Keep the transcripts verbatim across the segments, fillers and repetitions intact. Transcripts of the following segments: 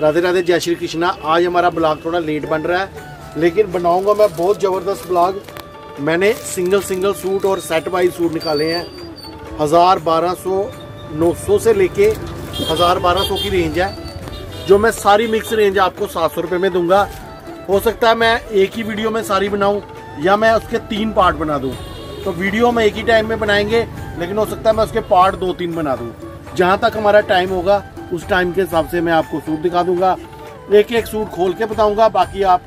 राधे राधे, जय श्री कृष्णा। आज हमारा ब्लॉग थोड़ा लेट बन रहा है, लेकिन बनाऊंगा मैं बहुत ज़बरदस्त ब्लॉग। मैंने सिंगल सिंगल सूट और सेट वाइज सूट निकाले हैं। हज़ार बारह सौ नौ सौ से लेके हज़ार बारह सौ की रेंज है, जो मैं सारी मिक्स रेंज आपको सात सौ रुपये में दूंगा। हो सकता है मैं एक ही वीडियो में सारी बनाऊं या मैं उसके तीन पार्ट बना दूं। तो वीडियो हम एक ही टाइम में बनाएंगे, लेकिन हो सकता है मैं उसके पार्ट दो तीन बना दूं। जहां तक हमारा टाइम होगा उस टाइम के हिसाब से मैं आपको सूट दिखा दूंगा, एक एक सूट खोल के बताऊंगा, बाकी आप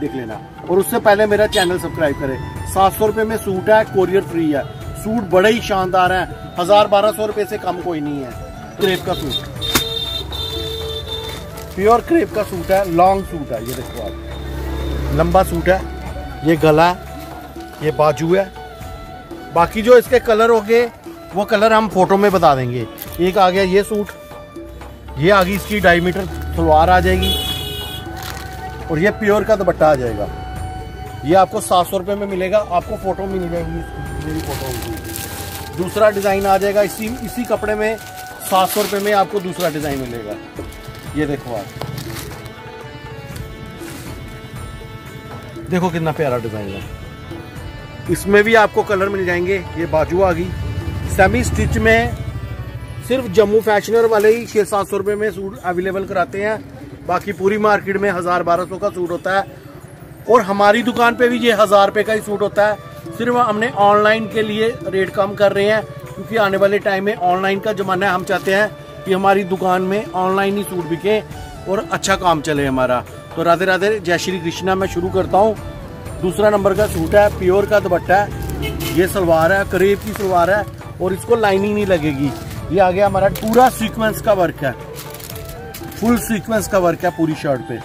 देख लेना। और उससे पहले मेरा चैनल सब्सक्राइब करें। सात सौ रुपये में सूट है, कोरियर फ्री है। सूट बड़े ही शानदार है, हज़ार बारह सौ रुपये से कम कोई नहीं है। क्रेप का सूट, प्योर क्रेप का सूट है, लॉन्ग सूट है। ये देखो आप, लंबा सूट है, ये गला है, ये बाजू है। बाकी जो इसके कलर हो गए वो कलर हम फोटो में बता देंगे। एक आ गया ये सूट, ये आ गई इसकी डायमीटर सलवार आ जाएगी, और ये प्योर का दुपट्टा आ जाएगा। ये आपको सात सौ रुपये में मिलेगा, आपको फ़ोटो मिल जाएगी, मेरी फ़ोटो होगी। दूसरा डिज़ाइन आ जाएगा इसी इसी कपड़े में, सात सौ रुपये में आपको दूसरा डिज़ाइन मिलेगा। ये देखो आप, देखो कितना प्यारा डिज़ाइन है। इसमें भी आपको कलर मिल जाएंगे। ये बाजू आ गई सेमी स्टिच में। सिर्फ जम्मू फैशनर वाले ही छः सात सौ रुपये में सूट अवेलेबल कराते हैं, बाकी पूरी मार्केट में हज़ार बारह सौ का सूट होता है। और हमारी दुकान पे भी ये हज़ार रुपये का ही सूट होता है। सिर्फ हमने ऑनलाइन के लिए रेट कम कर रहे हैं, क्योंकि आने वाले टाइम में ऑनलाइन का ज़माना है। हम चाहते हैं कि हमारी दुकान में ऑनलाइन ही सूट बिके और अच्छा काम चले हमारा। तो राधे राधे, जय श्री कृष्णा। मैं शुरू करता हूँ। दूसरा नंबर का सूट है, प्योर का दुपट्टा है, ये सलवार है, करीब की सलवार है, और इसको लाइनिंग नहीं लगेगी। ये आ गया हमारा, पूरा सीक्वेंस का वर्क है, फुल सीक्वेंस का वर्क है पूरी शर्ट पे।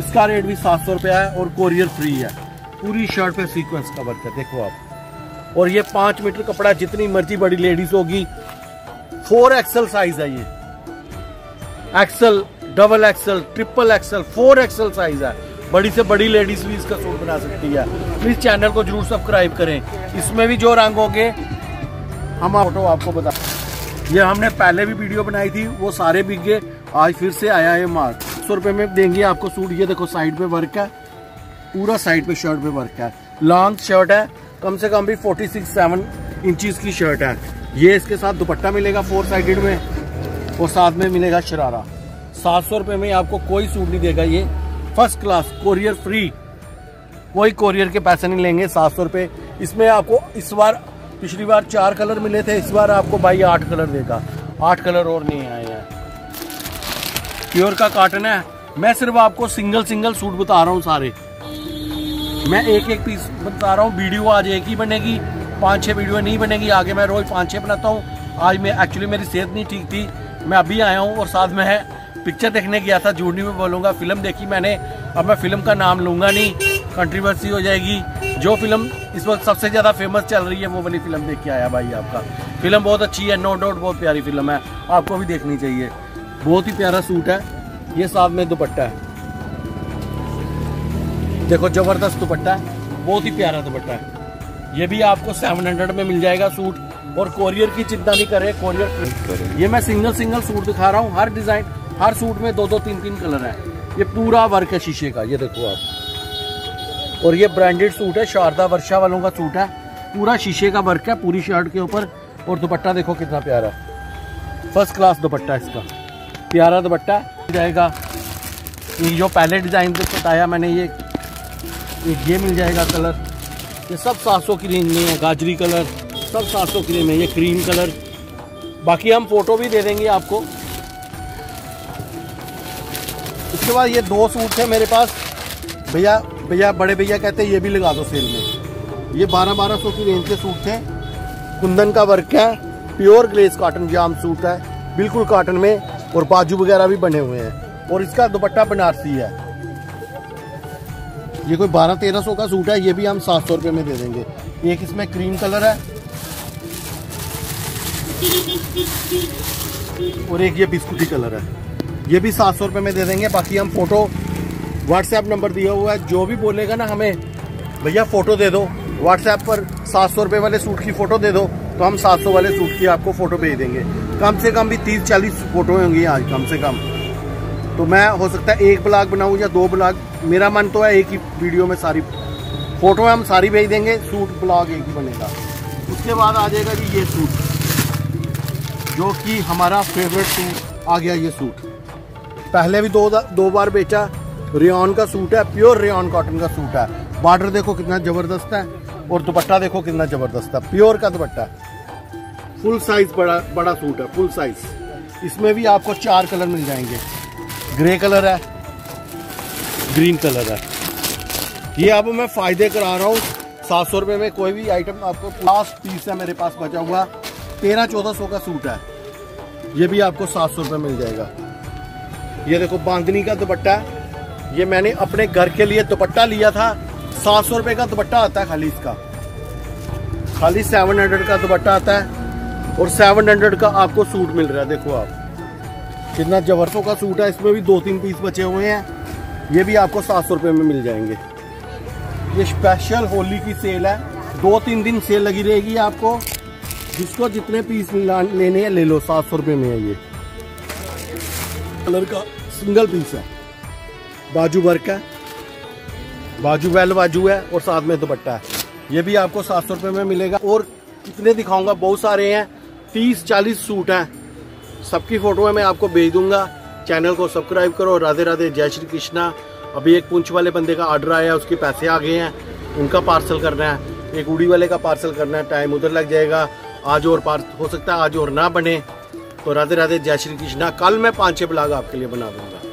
इसका रेट भी सात सौ रुपया है और कोरियर फ्री है। पूरी शर्ट पे सीक्वेंस का वर्क है, देखो आप। और ये पाँच मीटर कपड़ा, जितनी मर्जी बड़ी लेडीज होगी, फोर एक्सल साइज है। ये XL, double XL, triple XL, four XL size है। बड़ी से बड़ी लेडीज भी इसका सूट बना सकती है। प्लीज चैनल को जरूर सब्सक्राइब करें। इसमें भी जो रंग हो गए हम ऑटो आपको बता, ये हमने पहले भी वीडियो बनाई थी, वो सारे बिक गए। आज फिर से आया है माल। सौ रुपये में देंगे आपको सूट। ये देखो साइड पे वर्क है, पूरा साइड पे शर्ट पे वर्क है। लॉन्ग शर्ट है, कम से कम भी फोर्टी सिक्स सेवन इंचज की शर्ट है। ये इसके साथ दुपट्टा मिलेगा फोर साइडेड में, और साथ में मिलेगा शरारा। सात सौ रुपये में आपको कोई सूट नहीं देगा। ये फर्स्ट क्लास कोरियर फ्री, कोई कोरियर के पैसे नहीं लेंगे। सात सौ रुपये। इसमें आपको इस बार, पिछली बार चार कलर मिले थे, इस बार आपको भाई आठ कलर देगा। आठ कलर और नहीं आए हैं। प्योर का कॉटन है। मैं सिर्फ आपको सिंगल सिंगल सूट बता रहा हूँ, सारे मैं एक एक पीस बता रहा हूँ। वीडियो आज एक ही बनेगी, पाँच छः वीडियो नहीं बनेगी। आगे मैं रोज पाँच छः बनाता हूँ। आज मैं एक्चुअली मेरी सेहत नहीं ठीक थी, मैं अभी आया हूँ, और साथ में है पिक्चर देखने गया था, जूडनी में बोलूँगा। फिल्म देखी मैंने, अब मैं फिल्म का नाम लूँगा नहीं, कंट्रोवर्सी हो जाएगी। जो फिल्म इस वक्त सबसे ज़्यादा फेमस चल रही है वो वाली फिल्म देख के आया भाई आपका। फिल्म बहुत अच्छी है, नो डाउट, बहुत प्यारी फिल्म है, आपको भी देखनी चाहिए। बहुत ही प्यारा सूट है। ये साथ में दुपट्टा है, देखो जबरदस्त दुपट्टा है, बहुत ही प्यारा दुपट्टा है। ये भी आपको सेवन हंड्रेड में मिल जाएगा सूट, और कोरियर की चिंता नहीं करें। कोरियर, ये मैं सिंगल सिंगल सूट दिखा रहा हूँ। हर डिज़ाइन, हर सूट में दो दो तीन तीन कलर है। ये पूरा वर्क है शीशे का, ये देखो आप। और ये ब्रांडेड सूट है, शारदा वर्षा वालों का सूट है, पूरा शीशे का वर्क है पूरी शर्ट के ऊपर। और दुपट्टा देखो कितना प्यारा, फर्स्ट क्लास दुपट्टा इसका, प्यारा दुपट्टा जाएगा। ये जो पहले डिज़ाइन बताया मैंने, ये एक ये मिल जाएगा कलर। ये सब सात सौ की रेंज में है। गाजरी कलर सब सात सौ की रेंज में। ये क्रीम कलर, बाकी हम फोटो भी दे देंगे आपको। इसके बाद ये दो सूट थे मेरे पास, भैया भैया बड़े भैया कहते हैं ये भी लगा दो सेल में। ये बारह बारह सौ की रेंज के सूट थे, कुंदन का वर्क है, pure glace cotton jam suit है, बिल्कुल कॉटन में, और बाजू वगैरह भी बने हुए हैं। और इसका दुपट्टा बनारसी है। ये कोई बारह तेरह सौ का सूट है, ये भी हम सात सौ रुपये में दे देंगे। एक इसमें क्रीम कलर है, और एक ये बिस्कुटी कलर है। ये भी सात सौ रुपये में दे देंगे। बाकी हम फोटो, व्हाट्सएप नंबर दिया हुआ है, जो भी बोलेगा ना हमें भैया फ़ोटो दे दो, व्हाट्सएप पर सात सौ रुपये वाले सूट की फ़ोटो दे दो, तो हम सात सौ वाले सूट की आपको फ़ोटो भेज देंगे। कम से कम भी तीस चालीस फ़ोटो होंगी आज, कम से कम। तो मैं हो सकता है एक ब्लॉग बनाऊँ या दो ब्लॉग, मेरा मन तो है एक ही वीडियो में सारी फोटो हम सारी भेज देंगे, सूट ब्लॉग एक ही बनेगा। उसके बाद आ जाएगा जी ये सूट, जो कि हमारा फेवरेट सूट आ गया। ये सूट पहले भी दो दो बार बेचा, रेयॉन का सूट है, प्योर रेयॉन कॉटन का सूट है। बॉर्डर देखो कितना ज़बरदस्त है और दुपट्टा देखो कितना ज़बरदस्त है, प्योर का दुपट्टा। फुल साइज़ बड़ा बड़ा सूट है, फुल साइज़। इसमें भी आपको चार कलर मिल जाएंगे, ग्रे कलर है, ग्रीन कलर है। ये अब मैं फ़ायदे करा रहा हूँ, सात सौ रुपये में कोई भी आइटम आपको। लास्ट पीस है मेरे पास बचा हुआ, तेरह चौदह सौ का सूट है, ये भी आपको सात सौ रुपये मिल जाएगा। ये देखो बांधनी का दुपट्टा, ये मैंने अपने घर के लिए दुपट्टा लिया था, सात सौ रुपये का दुपट्टा आता है खाली, इसका खाली सेवन हंड्रेड का दुपट्टा आता है और सेवन हंड्रेड का आपको सूट मिल रहा है। देखो आप कितना जबरदस्त का सूट है, इसमें भी दो तीन पीस बचे हुए हैं, ये भी आपको सात सौ रुपये में मिल जाएंगे। ये स्पेशल होली की सेल है, दो तीन दिन सेल लगी रहेगी, आपको जिसको जितने पीस लेने हैं ले लो, सात सौ रुपये में है। ये कलर का सिंगल पीस है, बाजू वर्क है, बाजू वेल बाजू है और साथ में दुपट्टा है, ये भी आपको सात सौ रुपये में मिलेगा। और कितने दिखाऊंगा, बहुत सारे हैं, तीस चालीस सूट हैं, सबकी फ़ोटोएं मैं आपको भेज दूंगा। चैनल को सब्सक्राइब करो। राधे राधे, जय श्री कृष्णा। अभी एक पूंछ वाले बंदे का आर्डर आया, उसके पैसे आ गए हैं, उनका पार्सल करना है, एक उड़ी वाले का पार्सल करना है, टाइम उधर लग जाएगा। आज और पार्सल हो सकता है आज और ना बने, तो राधे राधे, जय श्री कृष्णा। कल मैं पाँच छः ब्लॉग आपके लिए बना दूँगा।